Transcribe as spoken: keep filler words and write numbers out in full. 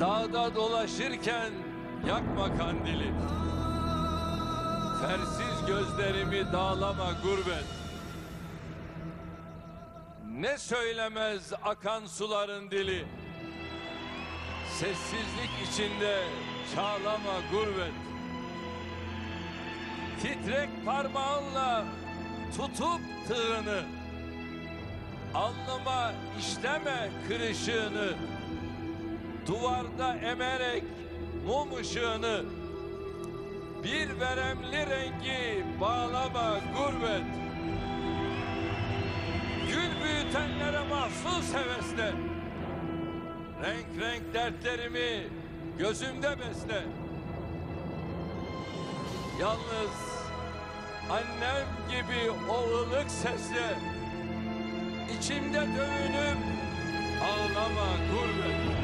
Dağda dolaşırken yakma kandili. Fersiz gözlerimi dağlama gurbet. Ne söylemez akan suların dili. Sessizlik içinde çağlama gurbet. Titrek parmağınla tutup tığını, alnıma işleme kırışığını, duvarda emerek mum ışığını, bir veremli rengi bağlama gurbet. Gül büyütenlere mahsus hevesle, renk renk dertlerimi gözümde besle. Yalnız annem gibi o ılık sesle, içimde dövünüp ağlama gurbet.